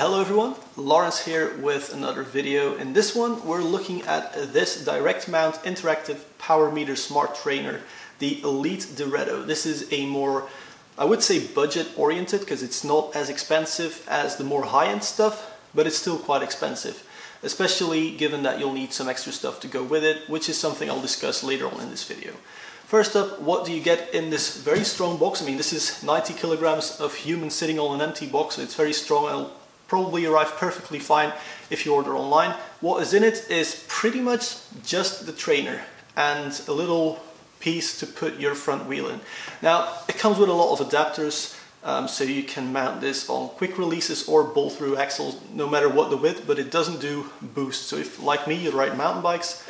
Hello everyone, Lawrence here with another video. In this one we're looking at this direct mount interactive power meter smart trainer, the Elite Direto. This is a more, I would say, budget oriented, because it's not as expensive as the more high-end stuff, but it's still quite expensive, especially given that you'll need some extra stuff to go with it, which is something I'll discuss later on in this video. First up, what do you get in this very strong box? I mean, this is 90 kilograms of human sitting on an empty box, so it's very strong and it'll probably arrive perfectly fine if you order online. What is in it is pretty much just the trainer and a little piece to put your front wheel in. Now, it comes with a lot of adapters, so you can mount this on quick releases or bolt-through axles, no matter what the width, but it doesn't do boost. So if, like me, you ride mountain bikes,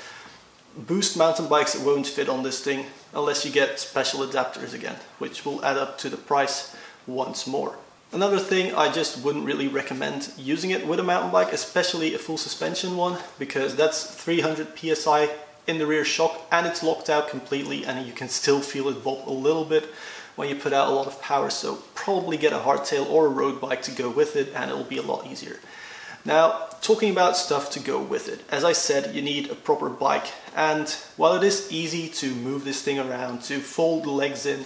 boost mountain bikes, it won't fit on this thing unless you get special adapters again, which will add up to the price once more. Another thing, I just wouldn't really recommend using it with a mountain bike, especially a full suspension one, because that's 300 psi in the rear shock and it's locked out completely, and you can still feel it bob a little bit when you put out a lot of power. So probably get a hardtail or a road bike to go with it and it'll be a lot easier. Now, talking about stuff to go with it, as I said, you need a proper bike, and while it is easy to move this thing around, to fold the legs in,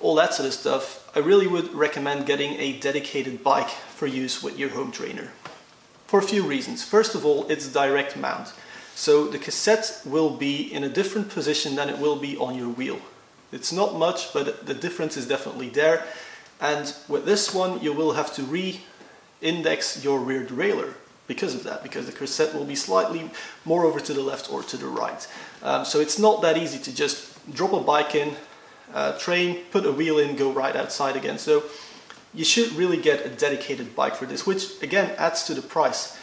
all that sort of stuff, I really would recommend getting a dedicated bike for use with your home trainer. For a few reasons. First of all, it's direct mount, so the cassette will be in a different position than it will be on your wheel. It's not much, but the difference is definitely there, and with this one you will have to re-index your rear derailleur because of that, because the cassette will be slightly more over to the left or to the right. So it's not that easy to just drop a bike in, train, put a wheel in, go right outside again. So you should really get a dedicated bike for this, which again adds to the price.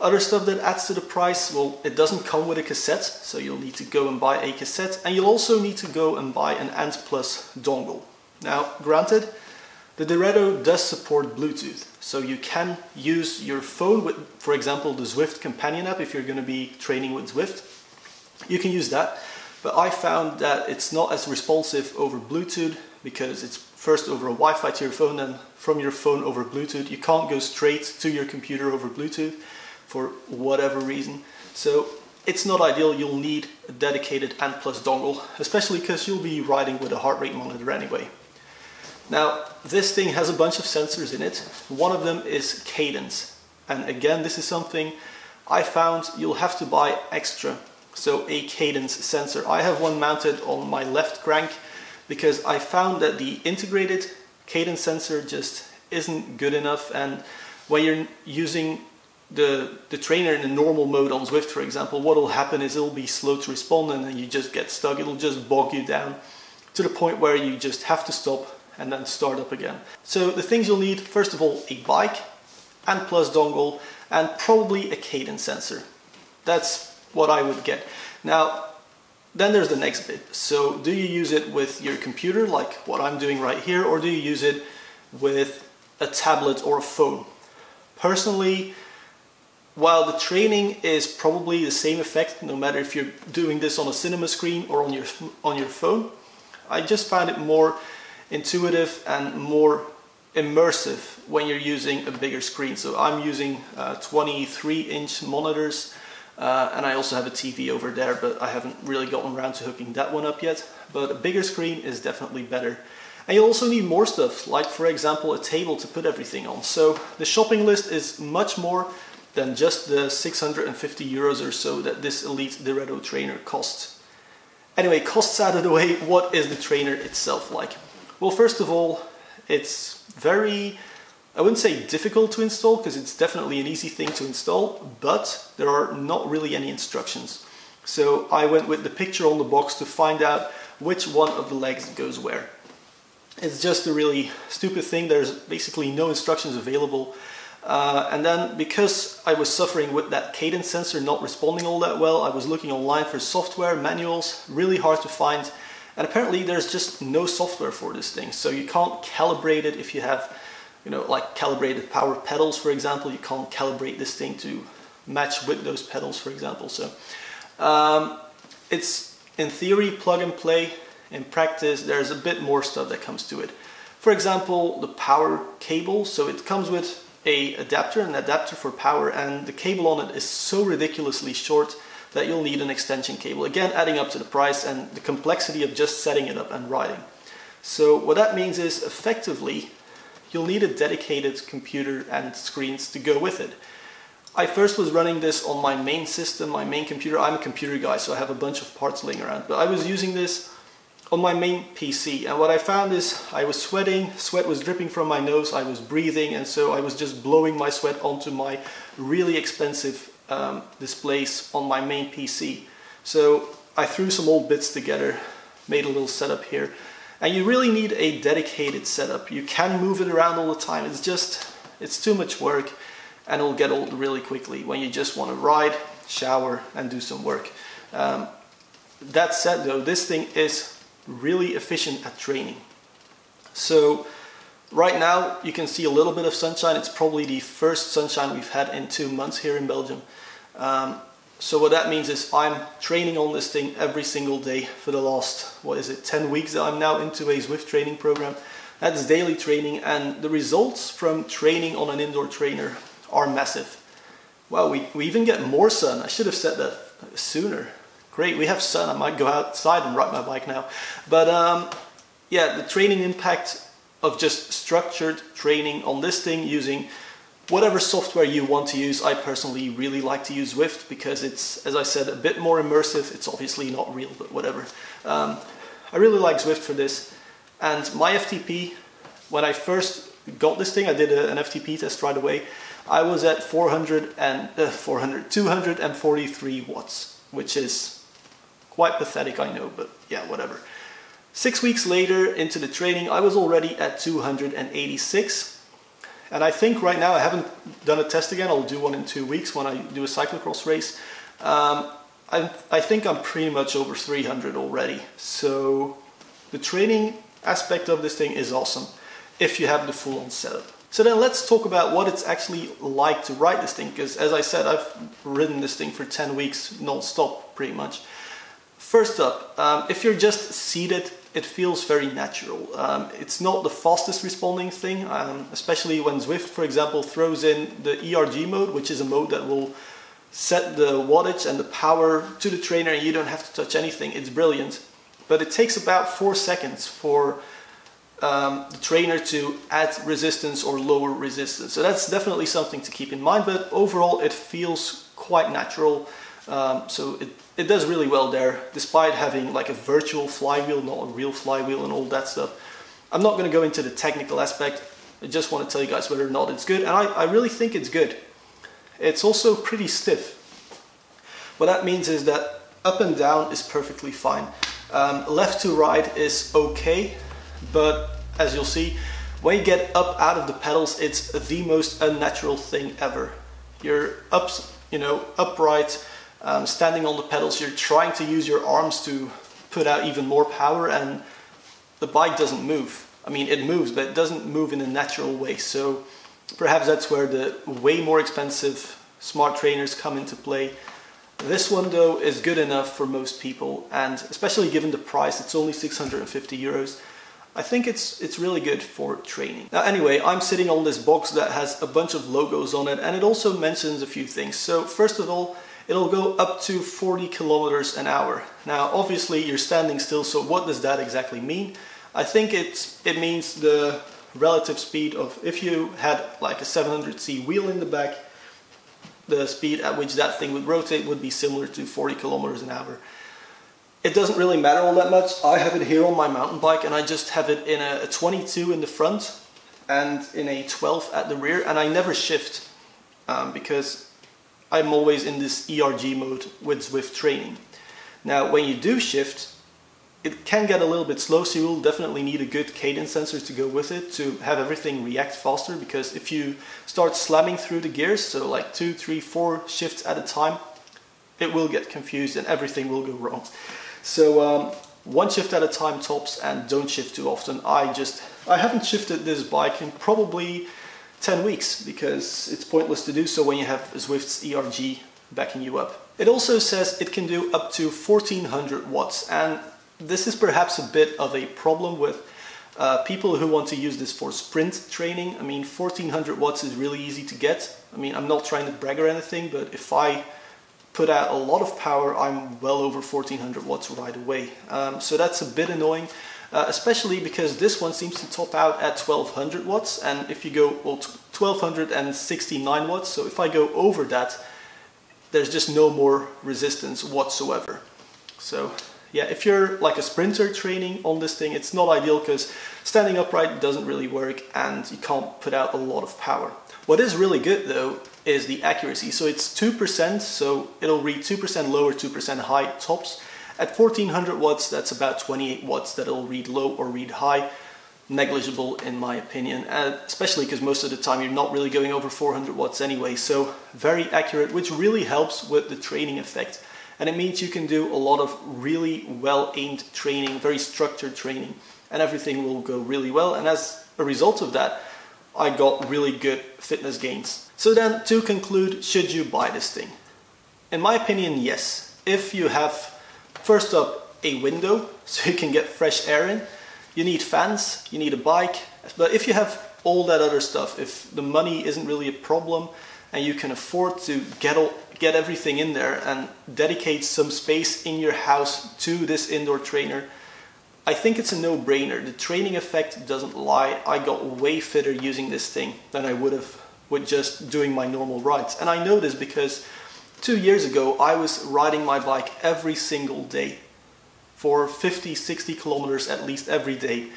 Other stuff that adds to the price, well, it doesn't come with a cassette, so you'll need to go and buy a cassette, and you'll also need to go and buy an ANT+ dongle. Now, granted, the Direto does support Bluetooth, so you can use your phone with, for example, the Zwift companion app. If you're going to be training with Zwift, you can use that, but I found that it's not as responsive over Bluetooth, because it's first over a Wi-Fi to your phone and from your phone over Bluetooth. You can't go straight to your computer over Bluetooth for whatever reason, so it's not ideal. You'll need a dedicated ANT+ dongle, especially because you'll be riding with a heart rate monitor anyway. Now, this thing has a bunch of sensors in it. One of them is cadence, and again, this is something I found you'll have to buy extra, so a cadence sensor. I have one mounted on my left crank because I found that the integrated cadence sensor just isn't good enough, and when you're using the trainer in the normal mode on Zwift, for example, what will happen is it'll be slow to respond and then you just get stuck. It'll just bog you down to the point where you just have to stop and then start up again. So the things you'll need, first of all, a bike, ANT+ dongle, and probably a cadence sensor. That's what I would get. Now, then there's the next bit. So do you use it with your computer, like what I'm doing right here, or do you use it with a tablet or a phone? Personally, while the training is probably the same effect, no matter if you're doing this on a cinema screen or on your phone, I just find it more intuitive and more immersive when you're using a bigger screen. So I'm using 23-inch monitors, and I also have a TV over there, but I haven't really gotten around to hooking that one up yet. But a bigger screen is definitely better. And you also need more stuff, like for example a table to put everything on. So the shopping list is much more than just the 650 euros or so that this Elite Direto trainer costs. Anyway, costs out of the way, what is the trainer itself like? Well, first of all, it's very, I wouldn't say difficult to install, because it's definitely an easy thing to install, but there are not really any instructions. So I went with the picture on the box to find out which one of the legs goes where. It's just a really stupid thing. There's basically no instructions available. And then, because I was suffering with that cadence sensor not responding all that well, I was looking online for software, manuals, really hard to find, and apparently there's just no software for this thing. So you can't calibrate it if you have, you know, like calibrated power pedals, for example. You can't calibrate this thing to match with those pedals, for example. So it's in theory plug and play. In practice, there's a bit more stuff that comes to it. For example, the power cable. So it comes with a adapter for power, and the cable on it is so ridiculously short that you'll need an extension cable, again adding up to the price and the complexity of just setting it up and riding. So what that means is effectively you'll need a dedicated computer and screens to go with it. I first was running this on my main system, my main computer. I'm a computer guy, so I have a bunch of parts laying around, but I was using this on my main PC, and what I found is I was sweating, sweat was dripping from my nose, I was breathing, and so I was just blowing my sweat onto my really expensive displays on my main PC. So I threw some old bits together, made a little setup here, and you really need a dedicated setup. You can move it around all the time, it's too much work, and it'll get old really quickly when you just want to ride, shower, and do some work. That said though, this thing is really efficient at training. So right now you can see a little bit of sunshine. It's probably the first sunshine we've had in 2 months here in Belgium. So what that means is I'm training on this thing every single day for the last, 10 weeks that I'm now into a Zwift training program. That's daily training, and the results from training on an indoor trainer are massive. Wow, we even get more sun. I should have said that sooner. Great, we have sun. I might go outside and ride my bike now. But yeah, the training impact of just structured training on this thing using whatever software you want to use. I personally really like to use Zwift because it's, as I said, a bit more immersive. It's obviously not real, but whatever. I really like Zwift for this. And my FTP, when I first got this thing, I did an FTP test right away. I was at 243 watts, which is quite pathetic, I know, but yeah, whatever. 6 weeks later into the training, I was already at 286, and I think right now, I haven't done a test again, I'll do one in 2 weeks when I do a cyclocross race. I think I'm pretty much over 300 already, so the training aspect of this thing is awesome if you have the full-on setup. So then let's talk about what it's actually like to ride this thing, because as I said, I've ridden this thing for 10 weeks non-stop pretty much. First up, if you're just seated, it feels very natural. It's not the fastest responding thing, especially when Zwift, for example, throws in the ERG mode, which is a mode that will set the wattage and the power to the trainer and you don't have to touch anything. It's brilliant, but it takes about 4 seconds for the trainer to add resistance or lower resistance. So that's definitely something to keep in mind, but overall it feels quite natural. So it does really well there, despite having like a virtual flywheel, not a real flywheel and all that stuff. I'm not going to go into the technical aspect. I just want to tell you guys whether or not it's good, and I really think it's good. It's also pretty stiff. What that means is that up and down is perfectly fine. Left to right is okay, but as you'll see, when you get up out of the pedals, it's the most unnatural thing ever. You're up, you know, upright, standing on the pedals, you're trying to use your arms to put out even more power, and the bike doesn't move. I mean, it moves, but it doesn't move in a natural way. So perhaps that's where the way more expensive smart trainers come into play. This one though is good enough for most people, and especially given the price, it's only 650 euros. I think it's really good for training. Now anyway, I'm sitting on this box that has a bunch of logos on it, and it also mentions a few things. So first of all, it'll go up to 40 kilometers an hour. Now obviously you're standing still, so what does that exactly mean? I think it means the relative speed of, if you had like a 700C wheel in the back, the speed at which that thing would rotate would be similar to 40 kilometers an hour. It doesn't really matter all that much. I have it here on my mountain bike, and I just have it in a 22 in the front and in a 12 at the rear, and I never shift because I'm always in this ERG mode with Zwift training. Now when you do shift, it can get a little bit slow, so you'll definitely need a good cadence sensor to go with it to have everything react faster, because if you start slamming through the gears, so like 2, 3, 4 shifts at a time, it will get confused and everything will go wrong. So one shift at a time tops, and don't shift too often. I haven't shifted this bike in probably 10 weeks because it's pointless to do so when you have Zwift's ERG backing you up. It also says it can do up to 1400 watts, and this is perhaps a bit of a problem with People who want to use this for sprint training, I mean, 1400 watts is really easy to get. I mean, I'm not trying to brag or anything, but if I put out a lot of power, I'm well over 1400 watts right away. So that's a bit annoying, especially because this one seems to top out at 1200 watts. And if you go, well, 1269 watts, so if I go over that, there's just no more resistance whatsoever. So yeah, if you're like a sprinter training on this thing, it's not ideal because standing upright doesn't really work and you can't put out a lot of power. What is really good though is the accuracy. So it's 2%, so it'll read 2% low or 2% high tops. At 1400 watts, that's about 28 watts that it'll read low or read high. Negligible in my opinion, and especially because most of the time you're not really going over 400 watts anyway. So very accurate, which really helps with the training effect. And it means you can do a lot of really well-aimed training, very structured training, and everything will go really well. And as a result of that, I got really good fitness gains. So then, to conclude, should you buy this thing? In my opinion, yes. If you have, first up, a window, so you can get fresh air in, you need fans, you need a bike. But if you have all that other stuff, if the money isn't really a problem, and you can afford to get everything in there and dedicate some space in your house to this indoor trainer, I think it's a no-brainer. The training effect doesn't lie. I got way fitter using this thing than I would have with just doing my normal rides. And I know this because 2 years ago I was riding my bike every single day for 50, 60 kilometers at least every day.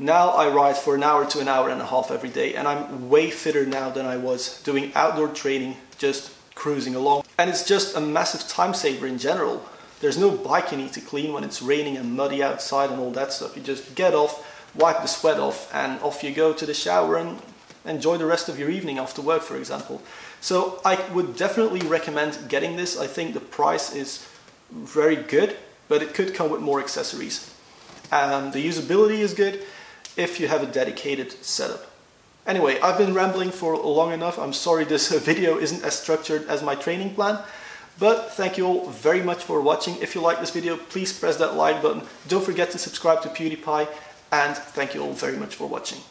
Now I ride for an hour to an hour and a half every day, and I'm way fitter now than I was doing outdoor training, just cruising along. And it's just a massive time saver in general. There's no bike you need to clean when it's raining and muddy outside and all that stuff. You just get off, wipe the sweat off, and off you go to the shower and enjoy the rest of your evening after work, for example. So I would definitely recommend getting this. I think the price is very good, but it could come with more accessories. The usability is good if you have a dedicated setup. Anyway, I've been rambling for long enough. I'm sorry this video isn't as structured as my training plan, but thank you all very much for watching. If you like this video, please press that like button. Don't forget to subscribe to PewDiePie, and thank you all very much for watching.